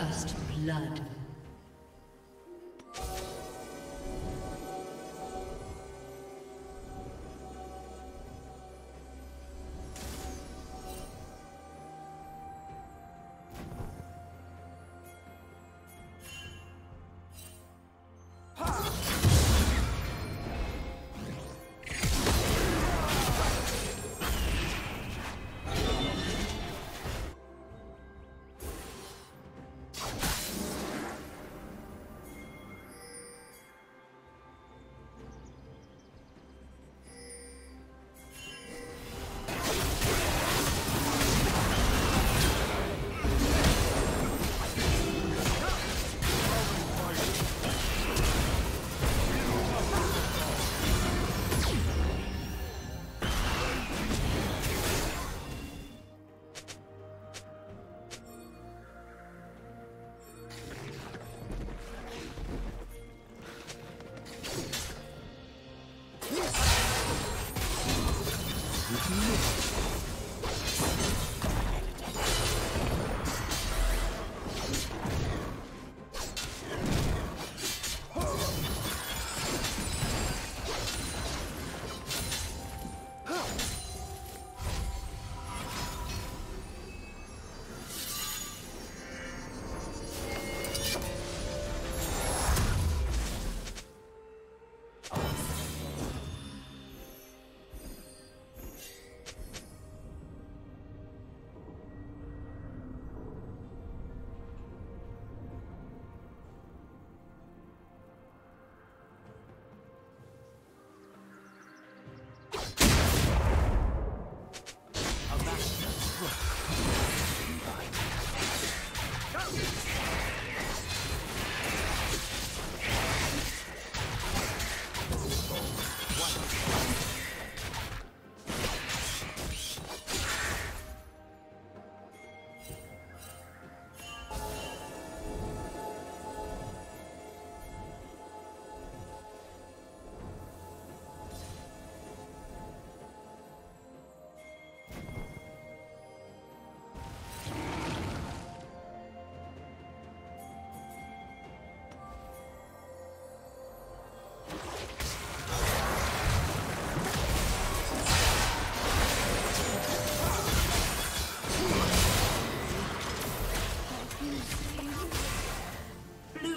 First blood.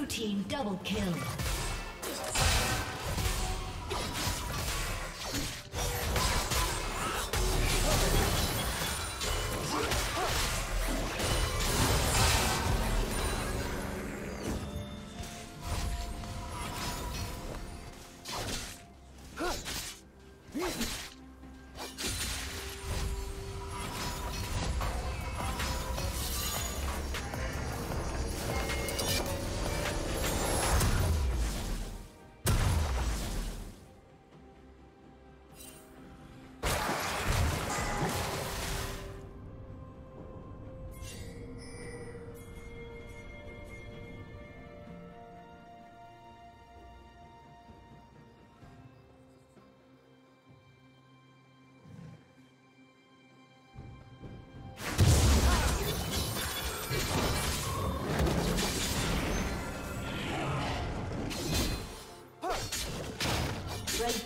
Team double kill. Red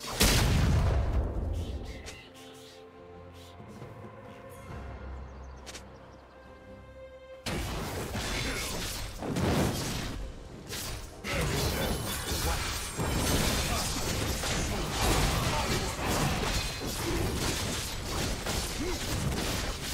Double kill. Blue team's turret has been destroyed.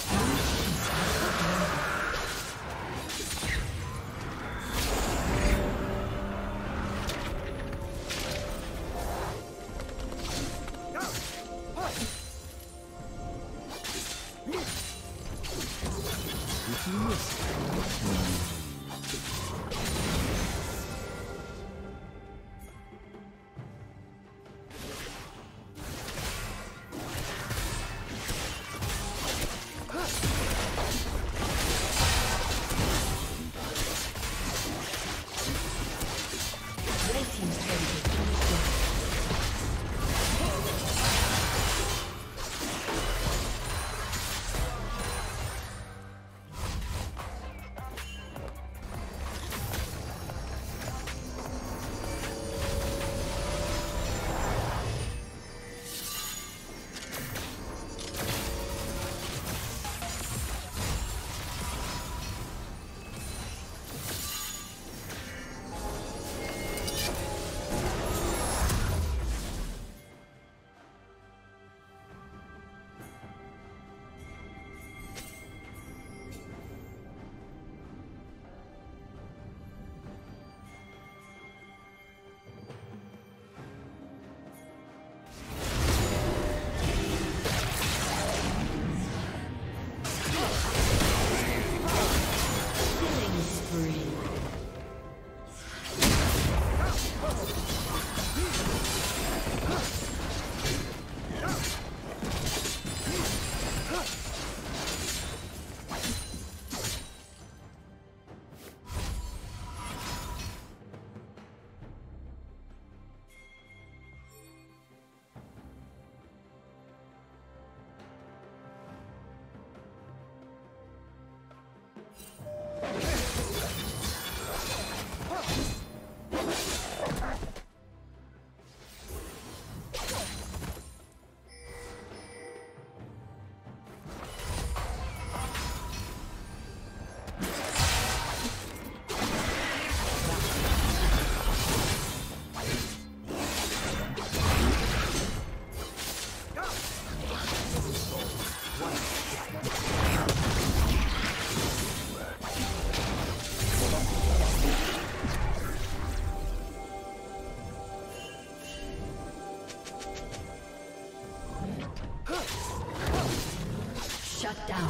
Shut down.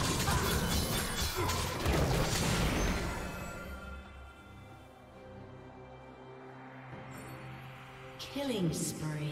Killing spree.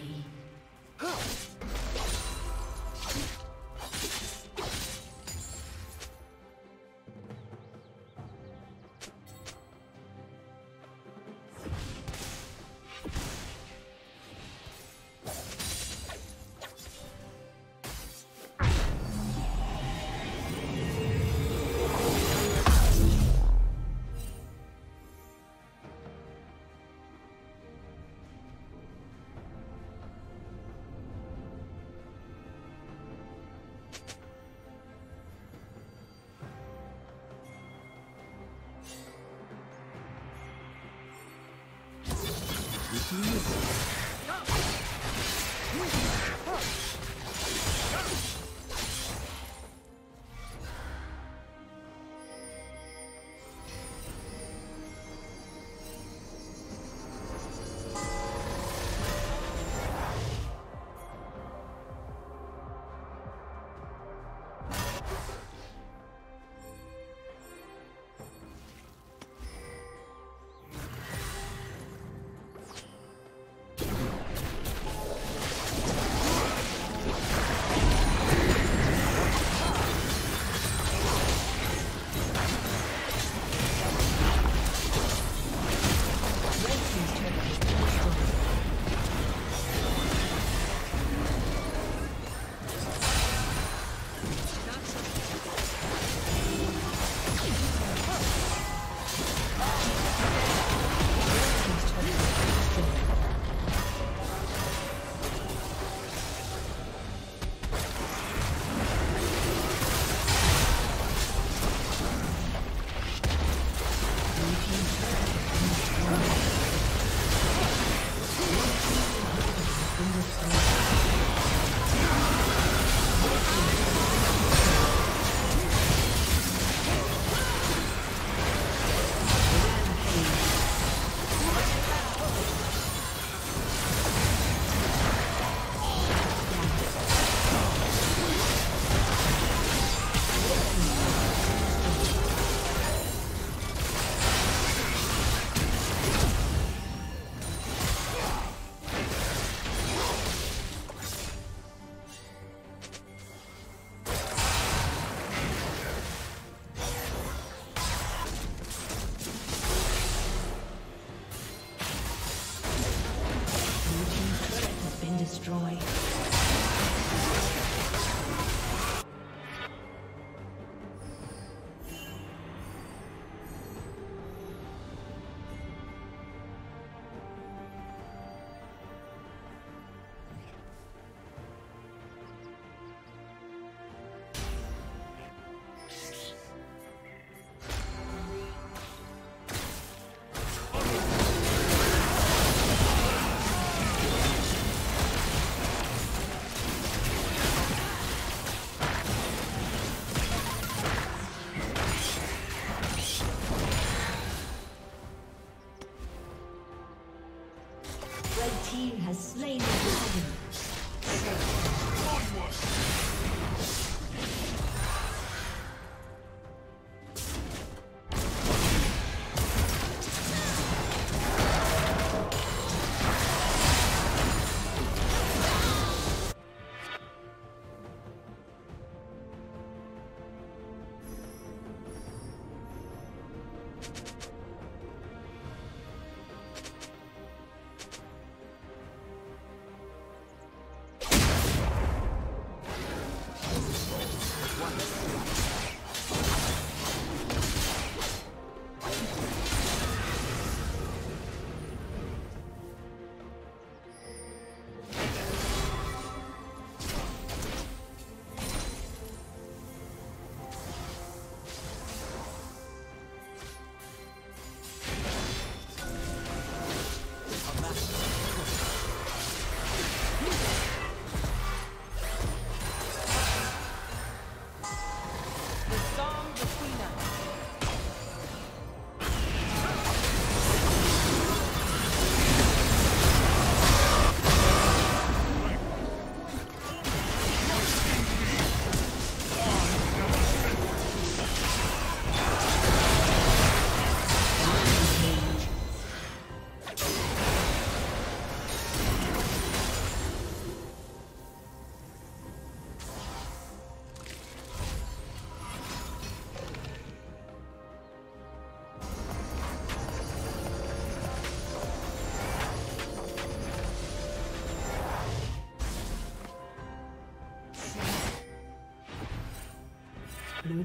Blue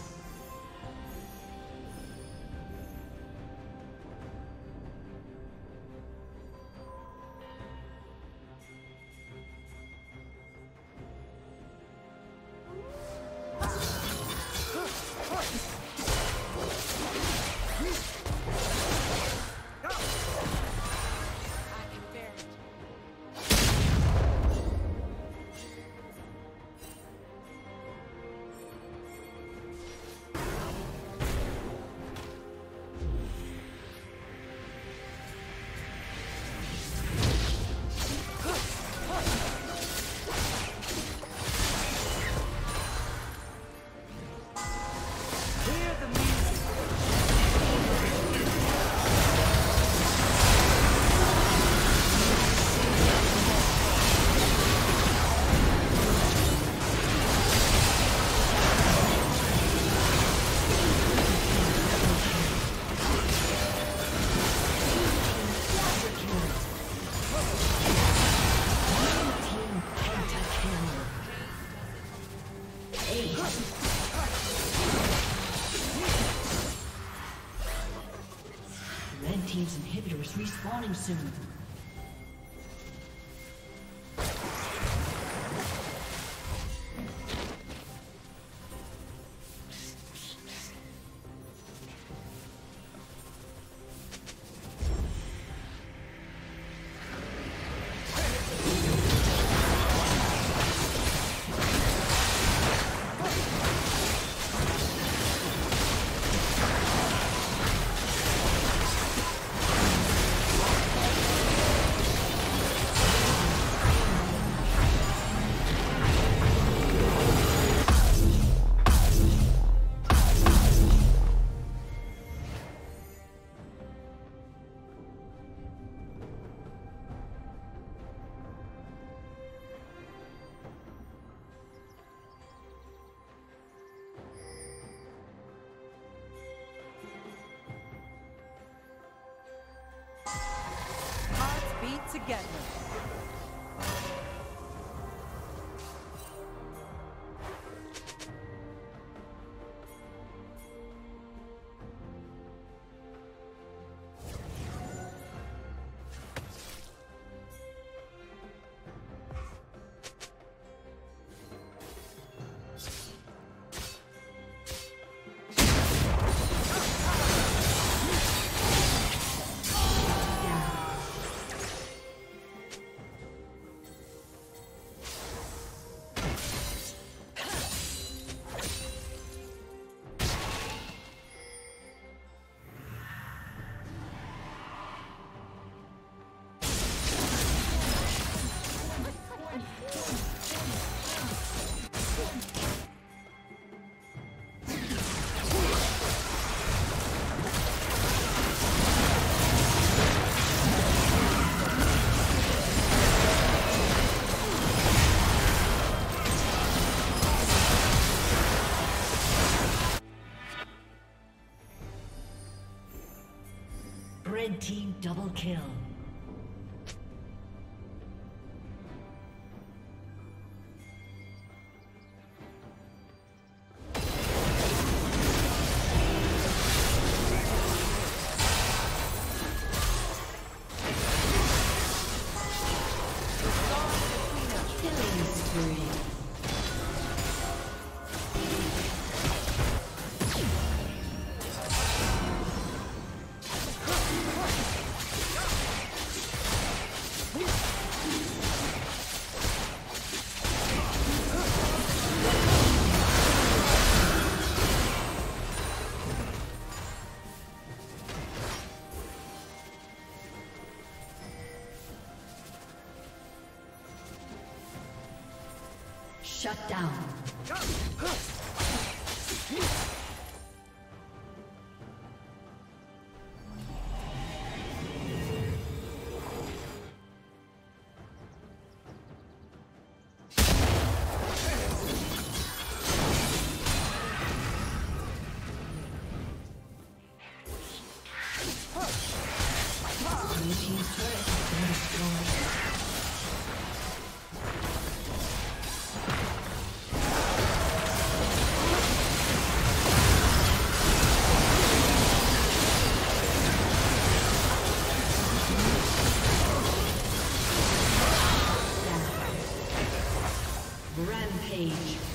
Team's inhibitor is respawning soon. Together. Red team double kill. Killing spree. Shut down. Rampage.